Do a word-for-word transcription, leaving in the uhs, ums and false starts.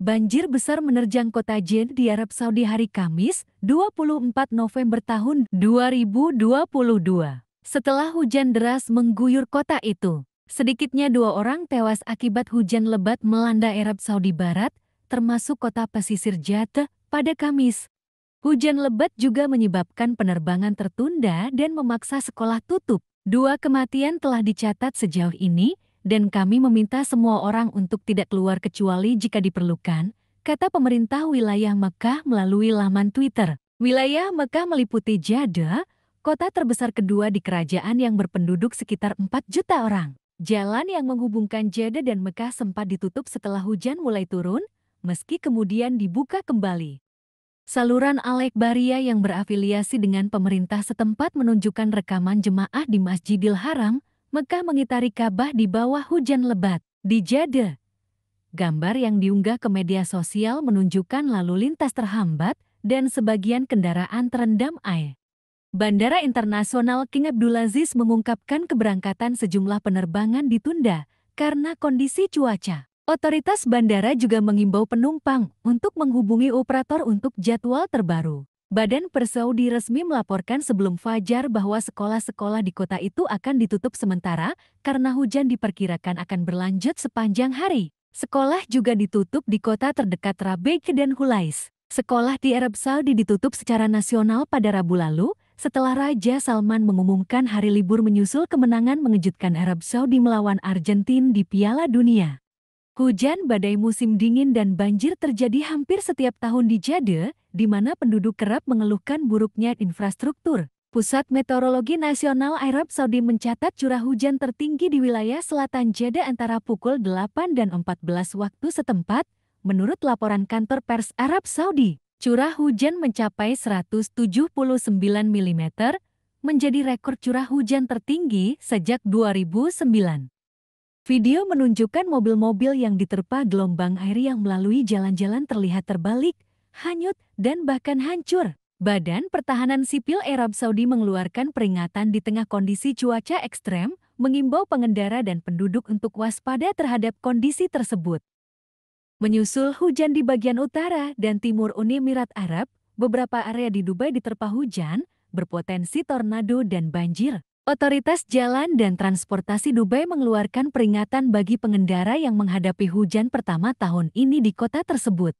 Banjir besar menerjang kota Jeddah di Arab Saudi hari Kamis, dua puluh empat November tahun dua ribu dua puluh dua. Setelah hujan deras mengguyur kota itu, sedikitnya dua orang tewas akibat hujan lebat melanda Arab Saudi Barat, termasuk kota pesisir Jeddah, pada Kamis. Hujan lebat juga menyebabkan penerbangan tertunda dan memaksa sekolah tutup. Dua kematian telah dicatat sejauh ini, dan kami meminta semua orang untuk tidak keluar kecuali jika diperlukan, kata pemerintah wilayah Mekkah melalui laman Twitter. Wilayah Mekkah meliputi Jeddah, kota terbesar kedua di kerajaan yang berpenduduk sekitar empat juta orang. Jalan yang menghubungkan Jeddah dan Mekkah sempat ditutup setelah hujan mulai turun, meski kemudian dibuka kembali. Saluran Al-Akbaria yang berafiliasi dengan pemerintah setempat menunjukkan rekaman jemaah di Masjidil Haram, Mekkah mengitari Ka'bah di bawah hujan lebat. Di Jeddah, gambar yang diunggah ke media sosial menunjukkan lalu lintas terhambat dan sebagian kendaraan terendam air. Bandara Internasional King Abdulaziz mengungkapkan keberangkatan sejumlah penerbangan ditunda karena kondisi cuaca. Otoritas bandara juga mengimbau penumpang untuk menghubungi operator untuk jadwal terbaru. Badan Pers Saudi resmi melaporkan sebelum fajar bahwa sekolah-sekolah di kota itu akan ditutup sementara karena hujan diperkirakan akan berlanjut sepanjang hari. Sekolah juga ditutup di kota terdekat Rabak dan Hulais. Sekolah di Arab Saudi ditutup secara nasional pada Rabu lalu setelah Raja Salman mengumumkan hari libur menyusul kemenangan mengejutkan Arab Saudi melawan Argentina di Piala Dunia. Hujan badai musim dingin dan banjir terjadi hampir setiap tahun di Jeddah, di mana penduduk kerap mengeluhkan buruknya infrastruktur. Pusat Meteorologi Nasional Arab Saudi mencatat curah hujan tertinggi di wilayah selatan Jeddah antara pukul delapan dan empat belas waktu setempat, menurut laporan Kantor Pers Arab Saudi. Curah hujan mencapai seratus tujuh puluh sembilan milimeter, menjadi rekor curah hujan tertinggi sejak dua ribu sembilan. Video menunjukkan mobil-mobil yang diterpa gelombang air yang melalui jalan-jalan terlihat terbalik, hanyut, dan bahkan hancur. Badan Pertahanan Sipil Arab Saudi mengeluarkan peringatan di tengah kondisi cuaca ekstrem, mengimbau pengendara dan penduduk untuk waspada terhadap kondisi tersebut. Menyusul hujan di bagian utara dan timur Uni Emirat Arab, beberapa area di Dubai diterpa hujan, berpotensi tornado dan banjir. Otoritas Jalan dan Transportasi Dubai mengeluarkan peringatan bagi pengendara yang menghadapi hujan pertama tahun ini di kota tersebut.